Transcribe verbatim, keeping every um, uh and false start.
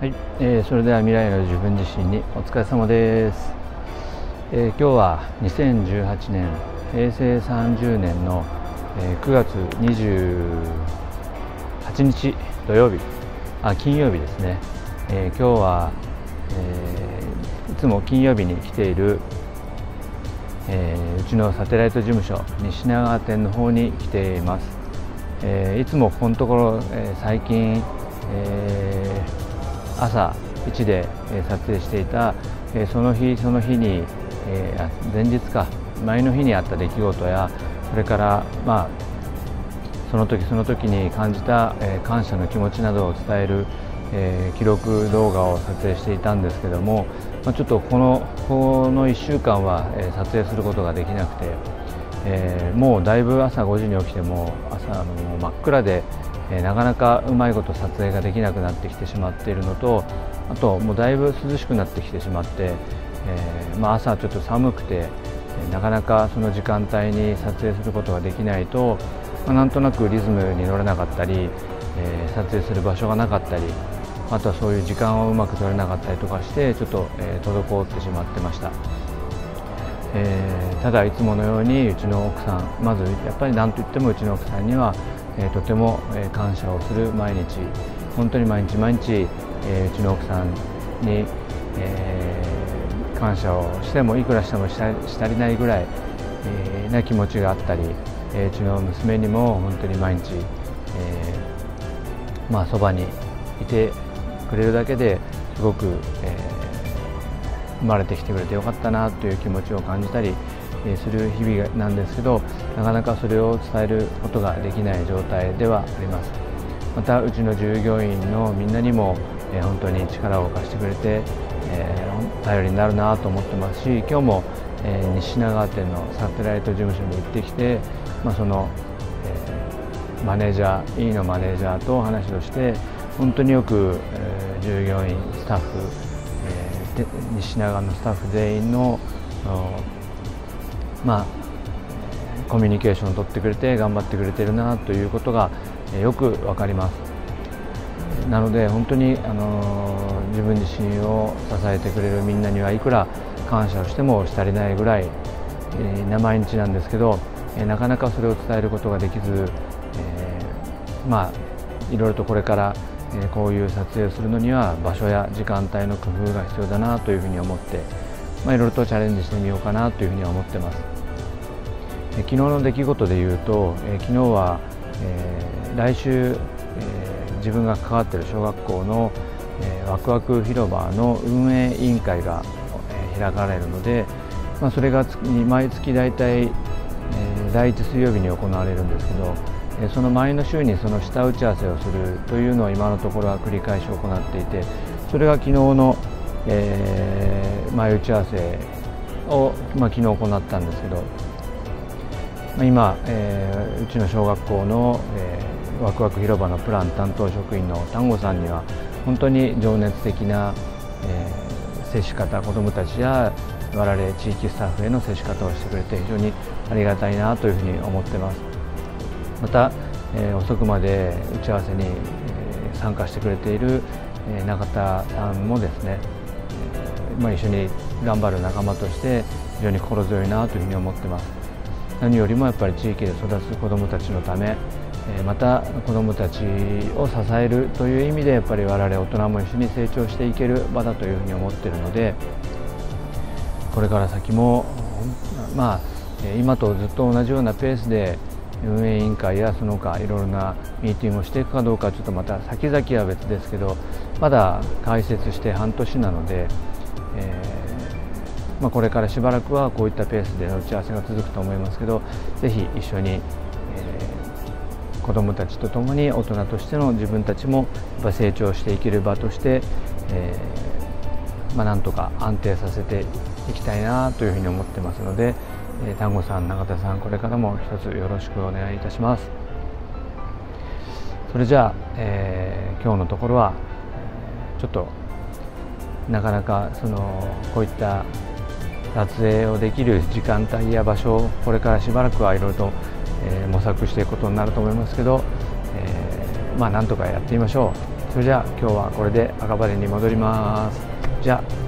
はい、えー、それでは未来の自分自身にお疲れ様です、えー、今日はにせんじゅうはちねん平成さんじゅうねんの、えー、くがつにじゅうはちにち土曜日あ金曜日ですね、えー、今日は、えー、いつも金曜日に来ている、えー、うちのサテライト事務所西品川店の方に来ています、えー、いつもここのところ、えー、最近、えー朝いちで撮影していたその日その日に前日か前の日にあった出来事やそれからまあその時その時に感じた感謝の気持ちなどを伝える記録動画を撮影していたんですけどもちょっとこのこのいっしゅうかんは撮影することができなくてもうだいぶ朝ごじに起きても朝真っ暗で。なかなかうまいこと撮影ができなくなってきてしまっているのとあともうだいぶ涼しくなってきてしまって、えーまあ、朝ちょっと寒くてなかなかその時間帯に撮影することができないと、まあ、なんとなくリズムに乗れなかったり、えー、撮影する場所がなかったりあとはそういう時間をうまく取れなかったりとかしてちょっと、えー、滞ってしまってました、えー、ただいつものようにうちの奥さんまずやっぱり何といってもうちの奥さんにはとても感謝をする毎日本当に毎日毎日うちの奥さんに感謝をしてもいくらしてもした足りないぐらいな気持ちがあったりうちの娘にも本当に毎日まあそばにいてくれるだけですごく生まれてきてくれてよかったなという気持ちを感じたりする日々なんですけどなかなかそれを伝えることができない状態ではあります。またうちの従業員のみんなにも、えー、本当に力を貸してくれて、えー、頼りになるなと思ってますし今日も、えー、西品川店のサテライト事務所に行ってきて、まあ、その、えー、マネージャー E のマネージャーと話をして本当によく、えー、従業員スタッフ、えー、西品川のスタッフ全員のまあ、コミュニケーションを取ってくれて頑張ってくれてるなということがよく分かります。なので本当に、あのー、自分自身を支えてくれるみんなにはいくら感謝をしても足りないぐらい、えー、な毎日なんですけど、えー、なかなかそれを伝えることができず、えー、まあいろいろとこれから、えー、こういう撮影をするのには場所や時間帯の工夫が必要だなというふうに思って。まあ、いろいろとチャレンジしてみようかなというふうには思ってます。え昨日の出来事でいうと、え昨日は、えー、来週、えー、自分が関わっている小学校の、えー、ワクワク広場の運営委員会が、えー、開かれるので、まあ、それが月毎月大体、えー、だいいち水曜日に行われるんですけど、えー、その前の週にその下打ち合わせをするというのを今のところは繰り返し行っていて、それが昨日のえー、前打ち合わせを、まあ、昨日行ったんですけど、まあ、今、えー、うちの小学校の、えー、ワクワク広場のプラン担当職員の丹後さんには本当に情熱的な、えー、接し方子どもたちや我々地域スタッフへの接し方をしてくれて非常にありがたいなというふうに思ってます。また、えー、遅くまで打ち合わせに、えー、参加してくれている、えー、中田さんもですねまあ一緒に頑張る仲間として非常に心強いなというふうに思ってます。何よりもやっぱり地域で育つ子どもたちのためまた子どもたちを支えるという意味でやっぱり我々大人も一緒に成長していける場だというふうに思っているのでこれから先もまあ今とずっと同じようなペースで運営委員会やその他いろいろなミーティングをしていくかどうかちょっとまた先々は別ですけどまだ開設して半年なので。えーまあ、これからしばらくはこういったペースで打ち合わせが続くと思いますけどぜひ一緒に、えー、子どもたちとともに大人としての自分たちもやっぱ成長していける場として、えーまあ、なんとか安定させていきたいなというふうに思ってますので、えー、丹後さん、永田さんこれからも一つよろしくお願いいたします。それじゃあ、えー、今日のところはちょっとなかなかそのこういった撮影をできる時間帯や場所をこれからしばらくはいろいろと、えー、模索していくことになると思いますけど、えー、まあなんとかやってみましょう。そそれじゃあ今日はこれで赤羽に戻ります。じゃあ。